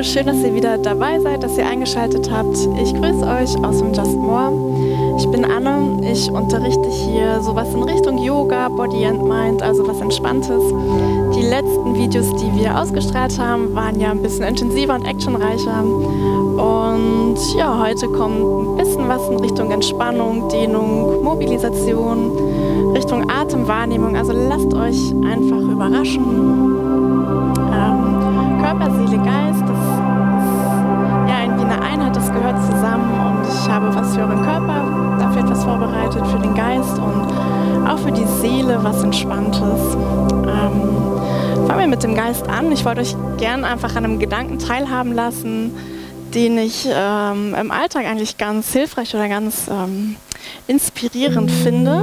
Hallo, schön, dass ihr wieder dabei seid, dass ihr eingeschaltet habt. Ich grüße euch aus dem Just More. Ich bin Anne, ich unterrichte hier sowas in Richtung Yoga, Body and Mind, also was Entspanntes. Die letzten Videos, die wir ausgestrahlt haben, waren ja ein bisschen intensiver und actionreicher. Und ja, heute kommt ein bisschen was in Richtung Entspannung, Dehnung, Mobilisation, Richtung Atemwahrnehmung. Also lasst euch einfach überraschen. Körper, Seele, Geist, das ist ja irgendwie eine Einheit, das gehört zusammen. Und ich habe was für euren Körper, dafür etwas vorbereitet, für den Geist und auch für die Seele was Entspanntes. Fangen wir mit dem Geist an. Ich wollte euch gern einfach an einem Gedanken teilhaben lassen, den ich im Alltag eigentlich ganz hilfreich oder ganz inspirierend finde.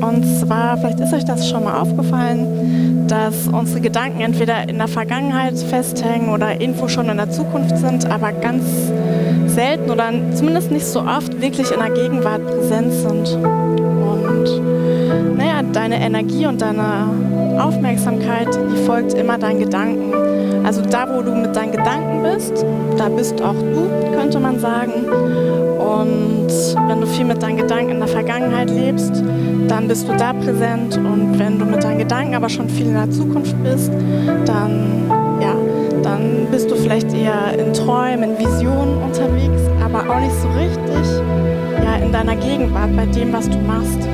Und zwar, vielleicht ist euch das schon mal aufgefallen, dass unsere Gedanken entweder in der Vergangenheit festhängen oder irgendwo schon in der Zukunft sind, aber ganz selten oder zumindest nicht so oft wirklich in der Gegenwart präsent sind. Und naja, deine Energie und deine Aufmerksamkeit, die folgt immer deinen Gedanken. Also da, wo du mit deinen Gedanken bist, da bist auch du, könnte man sagen. Und wenn du viel mit deinen Gedanken in der Vergangenheit lebst, dann bist du da präsent. Und wenn du mit deinen Gedanken aber schon viel in der Zukunft bist, dann bist du vielleicht eher in Träumen, in Visionen unterwegs, aber auch nicht so richtig in deiner Gegenwart, bei dem, was du machst.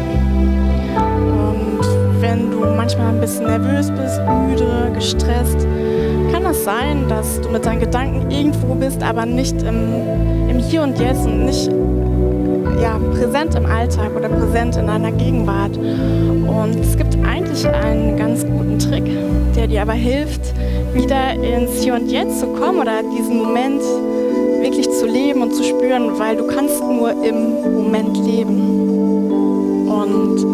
Und wenn du manchmal ein bisschen nervös bist, müde, gestresst, kann es sein, dass du mit deinen Gedanken irgendwo bist, aber nicht im Hier und Jetzt und nicht präsent im Alltag oder präsent in deiner Gegenwart. Und es gibt eigentlich einen ganz guten Trick, der dir aber hilft, wieder ins Hier und Jetzt zu kommen oder diesen Moment wirklich zu leben und zu spüren, weil du kannst nur im Moment leben. Und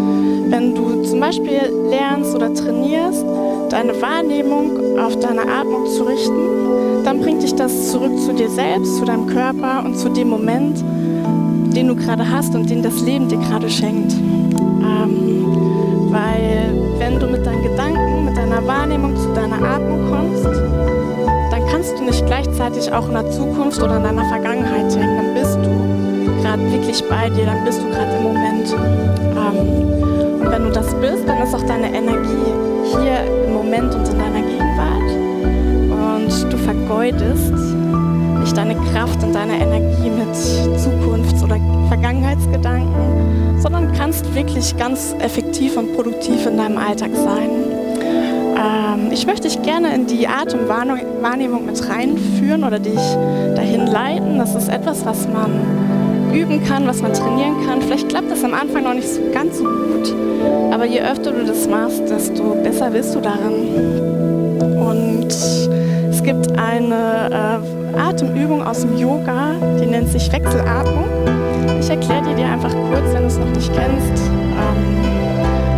wenn du zum Beispiel lernst oder trainierst, deine Wahrnehmung auf deine Atmung zu richten, dann bringt dich das zurück zu dir selbst, zu deinem Körper und zu dem Moment, den du gerade hast und den das Leben dir gerade schenkt. Weil wenn du mit deinen Gedanken, mit deiner Wahrnehmung zu deiner Atmung kommst, dann kannst du nicht gleichzeitig auch in der Zukunft oder in deiner Vergangenheit hängen. Dann bist du gerade wirklich bei dir, dann bist du gerade im Moment. Und wenn du das bist, dann ist auch deine Energie hier im Moment und in deiner Gegenwart. Und du vergeudest nicht deine Kraft und deine Energie mit Zukunfts- oder Vergangenheitsgedanken, sondern kannst wirklich ganz effektiv und produktiv in deinem Alltag sein. Ich möchte dich gerne in die Atemwahrnehmung mit reinführen oder dich dahin leiten. Das ist etwas, was man üben kann, was man trainieren kann. Vielleicht klappt das am Anfang noch nicht ganz so gut, aber je öfter du das machst, desto besser wirst du darin. Und es gibt eine Atemübung aus dem Yoga, die nennt sich Wechselatmung. Ich erkläre dir die einfach kurz, wenn du es noch nicht kennst.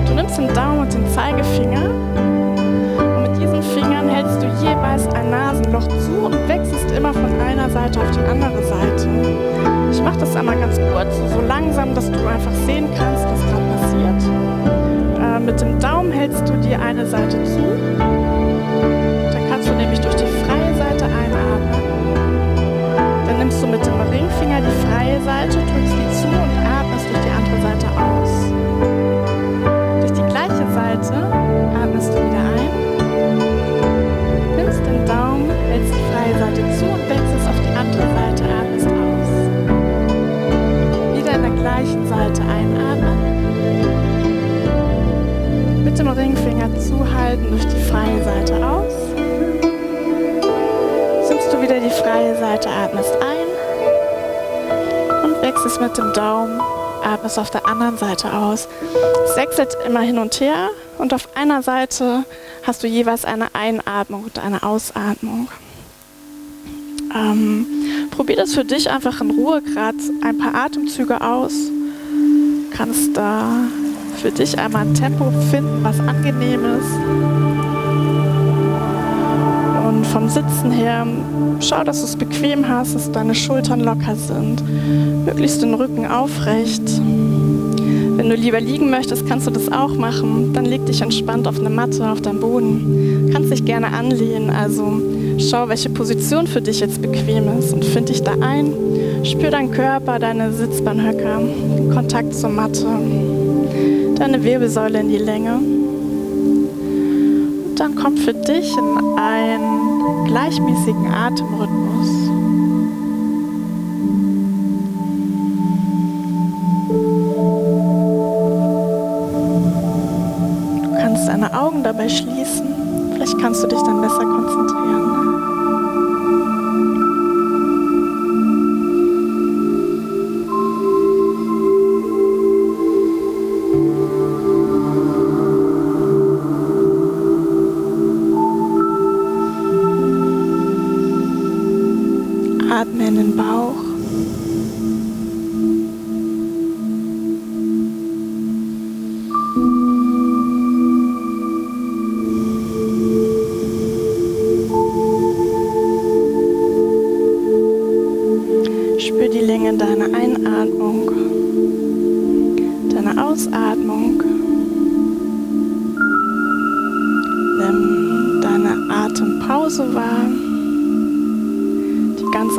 Du nimmst den Daumen und den Zeigefinger und mit diesen Fingern hältst du jeweils ein Nasenloch zu und wechselst immer von einer Seite auf die andere Seite. Ich mache das einmal ganz kurz, so langsam, dass du einfach sehen kannst, was gerade passiert. Mit dem Daumen hältst du dir eine Seite zu, dann kannst du nämlich durch die freie Seite einatmen. Dann nimmst du mit dem Ringfinger die freie Seite, drückst die zu und atmest durch die andere Seite aus. Durch die gleiche Seite atmest du wieder ein, nimmst den Daumen, hältst die freie Seite zu und wechselst auf die andere Seite, atmest aus. Wieder in der gleichen Seite einatmen, mit dem Ringfinger zuhalten, durch die freie Seite aus. Wieder die freie Seite, atmest ein und wechselst mit dem Daumen, atmest auf der anderen Seite aus. Es wechselt immer hin und her und auf einer Seite hast du jeweils eine Einatmung und eine Ausatmung. Probier das für dich einfach in Ruhe, gerade ein paar Atemzüge aus. Du kannst da für dich einmal ein Tempo finden, was angenehm ist. Und vom Sitzen her, schau, dass du es bequem hast, dass deine Schultern locker sind, möglichst den Rücken aufrecht. Wenn du lieber liegen möchtest, kannst du das auch machen. Dann leg dich entspannt auf eine Matte, auf deinen Boden. Du kannst dich gerne anlehnen, also Schau, welche Position für dich jetzt bequem ist und find dich da ein. Spür deinen Körper, deine Sitzbahnhöcker, den Kontakt zur Matte, deine Wirbelsäule in die Länge. Und dann komm für dich in einen gleichmäßigen Atemrhythmus. Deine Augen dabei schließen. Vielleicht kannst du dich dann besser konzentrieren. Atme in den Bauch.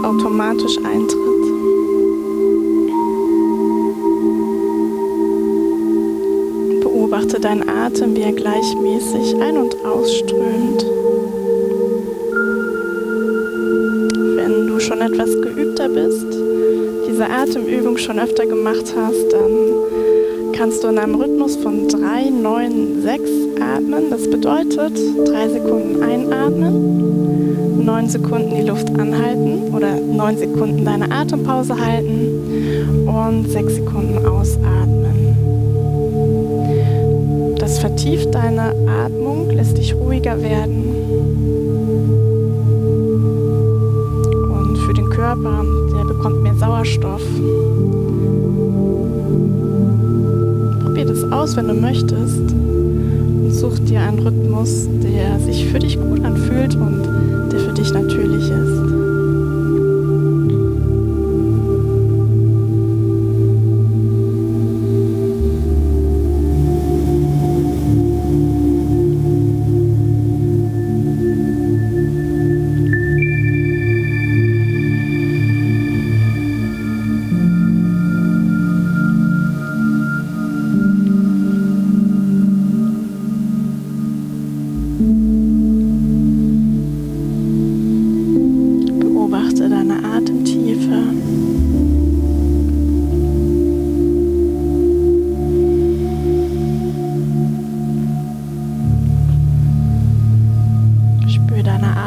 Automatisch eintritt. Beobachte deinen Atem, wie er gleichmäßig ein- und ausströmt. Wenn du schon etwas geübter bist, diese Atemübung schon öfter gemacht hast, dann kannst du in einem Rhythmus von 3, 9, 6 atmen. Das bedeutet, 3 Sekunden einatmen, 9 Sekunden die Luft anhalten oder 9 Sekunden deine Atempause halten und 6 Sekunden ausatmen. Das vertieft deine Atmung, lässt dich ruhiger werden und für den Körper, der bekommt mehr Sauerstoff. Probier das aus, wenn du möchtest. Such dir einen Rhythmus, der sich für dich gut anfühlt und der für dich natürlich ist.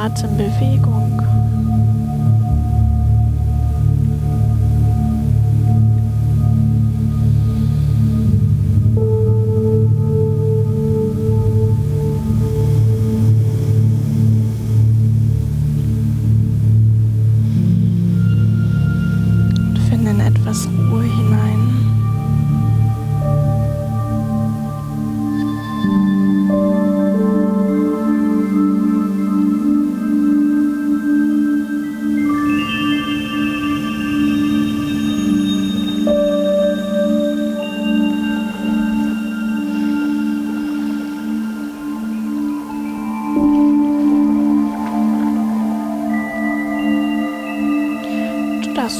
Atembewegung. Und finde in etwas Ruhe hinein.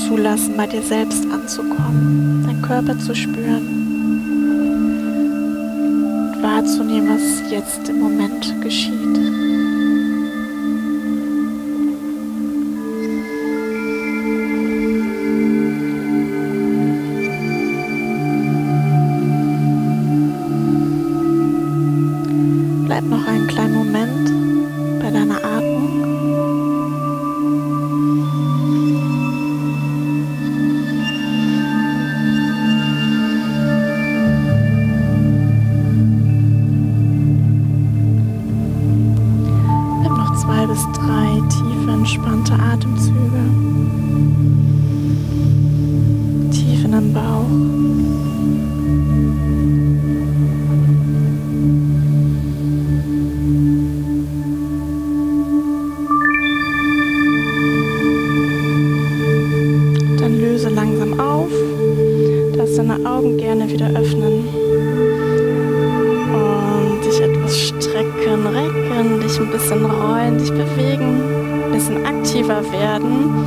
Zulassen, bei dir selbst anzukommen, deinen Körper zu spüren, wahrzunehmen, was jetzt im Moment geschieht. Bleib noch einen kleinen Moment bei deiner Atmung. Dich ein bisschen rollen, dich bewegen. bisschen aktiver werden.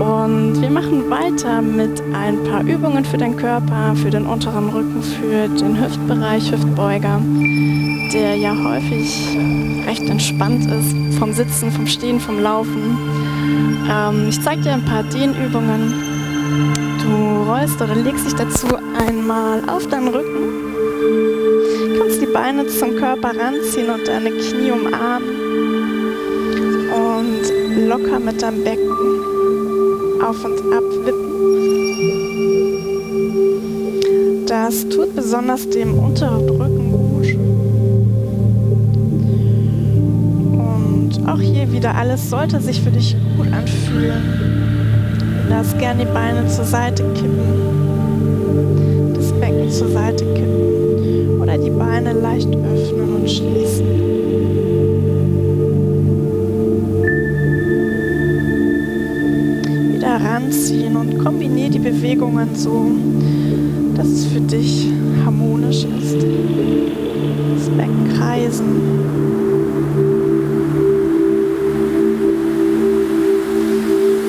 Und wir machen weiter mit ein paar Übungen für den Körper, für den unteren Rücken, für den Hüftbereich, Hüftbeuger, der ja häufig recht entspannt ist vom Sitzen, vom Stehen, vom Laufen. Ich zeige dir ein paar Dehnübungen. Du rollst oder legst dich dazu einmal auf deinen Rücken. Beine zum Körper ranziehen und deine Knie umarmen und locker mit deinem Becken auf und ab wippen. Das tut besonders dem unteren Rücken gut. Und auch hier wieder, alles sollte sich für dich gut anfühlen. Lass gern die Beine zur Seite kippen, das Becken zur Seite kippen. Oder die Beine leicht öffnen und schließen. Wieder ranziehen und kombiniere die Bewegungen so, dass es für dich harmonisch ist. Das Becken kreisen.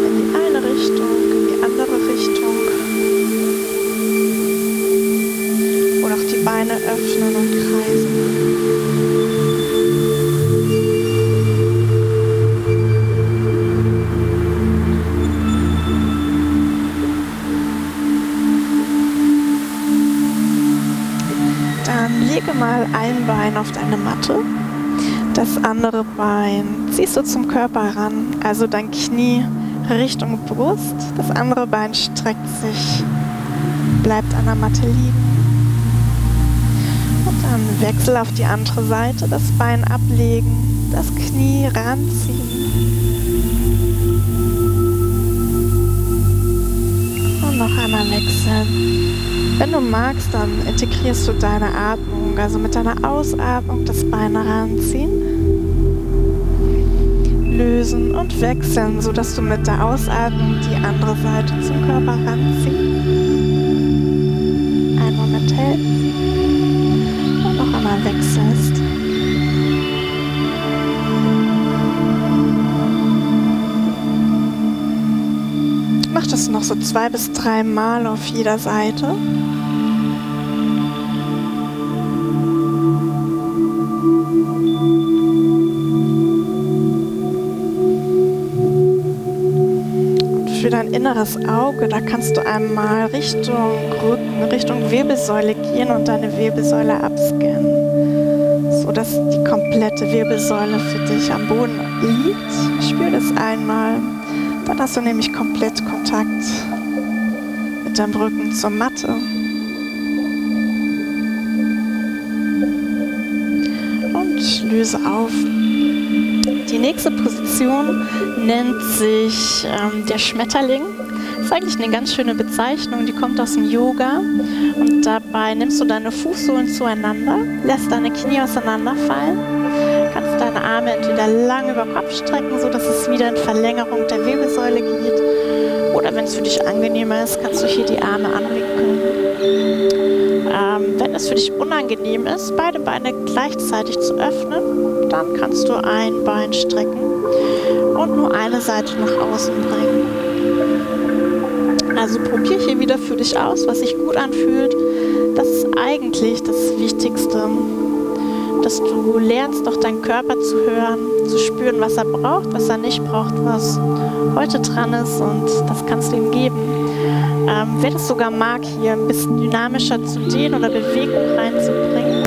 In die eine Richtung, in die andere Richtung. Beine öffnen und kreisen. Dann lege mal ein Bein auf deine Matte. Das andere Bein ziehst du zum Körper ran, also dein Knie Richtung Brust. Das andere Bein streckt sich, bleibt an der Matte liegen. Dann wechsel auf die andere Seite, das Bein ablegen, das Knie ranziehen. Und noch einmal wechseln. Wenn du magst, dann integrierst du deine Atmung, also mit deiner Ausatmung das Bein ranziehen, lösen und wechseln, sodass du mit der Ausatmung die andere Seite zum Körper ranziehen. Einen Moment hältst. Wechselst. Mach das noch so 2 bis 3 Mal auf jeder Seite. Und für dein inneres Auge, da kannst du einmal Richtung Rücken, Richtung Wirbelsäule gehen und deine Wirbelsäule abscannen. Dass die komplette Wirbelsäule für dich am Boden liegt. Spür das einmal. Dann hast du nämlich komplett Kontakt mit deinem Rücken zur Matte. Und löse auf. Die nächste Position nennt sich der Schmetterling. Das ist eigentlich eine ganz schöne Bezeichnung, die kommt aus dem Yoga. Und dabei nimmst du deine Fußsohlen zueinander, lässt deine Knie auseinanderfallen, kannst deine Arme entweder lang über Kopf strecken, sodass es wieder in Verlängerung der Wirbelsäule geht. Oder wenn es für dich angenehmer ist, kannst du hier die Arme anwinkeln. Wenn es für dich unangenehm ist, beide Beine gleichzeitig zu öffnen, dann kannst du ein Bein strecken und nur eine Seite nach außen bringen. Also probier hier wieder für dich aus, was sich gut anfühlt. Das ist eigentlich das Wichtigste, dass du lernst, doch deinen Körper zu hören, zu spüren, was er braucht, was er nicht braucht, was heute dran ist, und das kannst du ihm geben. Wer das sogar mag, hier ein bisschen dynamischer zu dehnen oder Bewegung reinzubringen,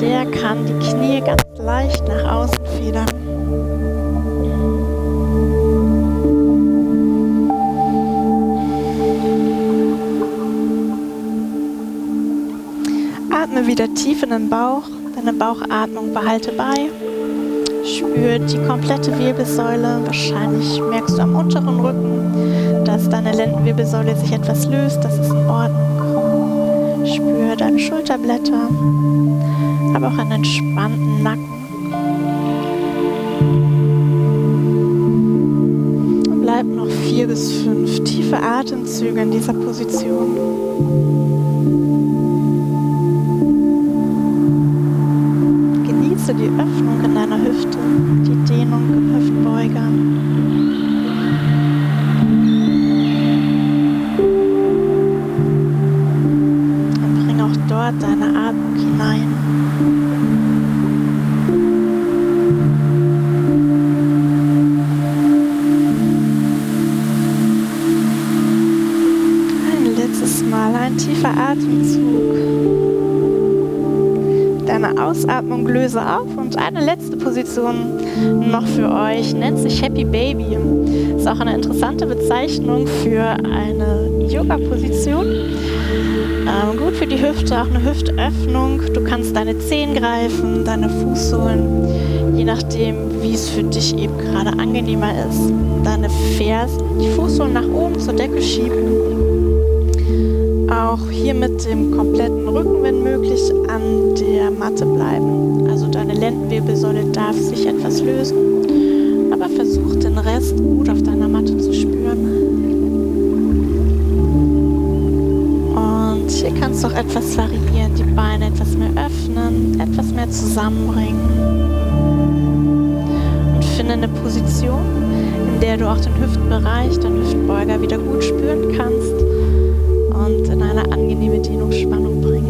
der kann die Knie ganz leicht nach außen federn. Atme wieder tief in den Bauch, deine Bauchatmung behalte bei, spür die komplette Wirbelsäule, wahrscheinlich merkst du am unteren Rücken, dass deine Lendenwirbelsäule sich etwas löst, das ist in Ordnung. Spür deine Schulterblätter, aber auch einen entspannten Nacken. Und bleib noch 4 bis 5 tiefe Atemzüge in dieser Position. Die Öffnung in deiner Hüfte, die Dehnung im Hüftbeuger. Und bring auch dort deine Atmung hinein. Ein letztes Mal ein tiefer Atemzug. Deine Ausatmung löse auf und eine letzte Position noch für euch, nennt sich Happy Baby. Ist auch eine interessante Bezeichnung für eine Yoga-Position. Gut für die Hüfte, auch eine Hüftöffnung. Du kannst deine Zehen greifen, deine Fußsohlen, je nachdem, wie es für dich eben gerade angenehmer ist. Deine Fersen, die Fußsohlen nach oben zur Decke schieben. Auch hier mit dem kompletten Rücken, wenn möglich, an der Matte bleiben. Also deine Lendenwirbelsäule darf sich etwas lösen, aber versuch den Rest gut auf deiner Matte zu spüren. Und hier kannst du auch etwas variieren, die Beine etwas mehr öffnen, etwas mehr zusammenbringen. Und finde eine Position, in der du auch den Hüftbereich, den Hüftbeuger wieder gut spüren kannst und in eine angenehme Dehnungsspannung bringst.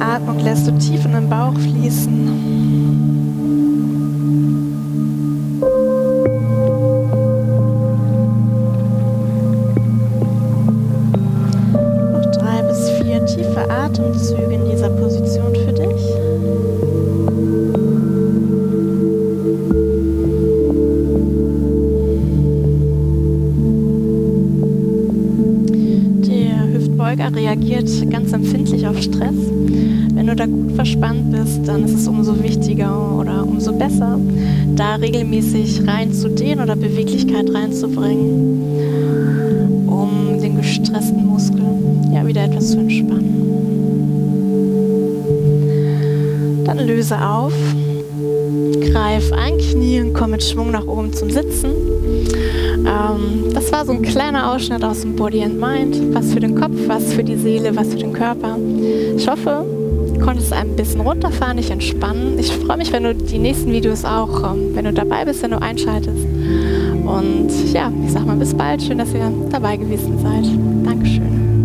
Atmung lässt du tief in den Bauch fließen. Noch 3 bis 4 tiefe Atemzüge in dieser Position für dich. Der Hüftbeuger reagiert ganz empfindlich auf Stress. Wenn du da gut verspannt bist, dann ist es umso wichtiger oder umso besser, da regelmäßig reinzudehnen oder Beweglichkeit reinzubringen, um den gestressten Muskel ja wieder etwas zu entspannen. Dann löse auf, greif ein Knie und komm mit Schwung nach oben zum Sitzen. Das war so ein kleiner Ausschnitt aus dem Body and Mind. Was für den Kopf, was für die Seele, was für den Körper. Ich hoffe, du konntest ein bisschen runterfahren, dich entspannen. Ich freue mich, wenn du die nächsten Videos auch, wenn du dabei bist, wenn du einschaltest. Und ja, ich sag mal bis bald. Schön, dass ihr dabei gewesen seid. Dankeschön.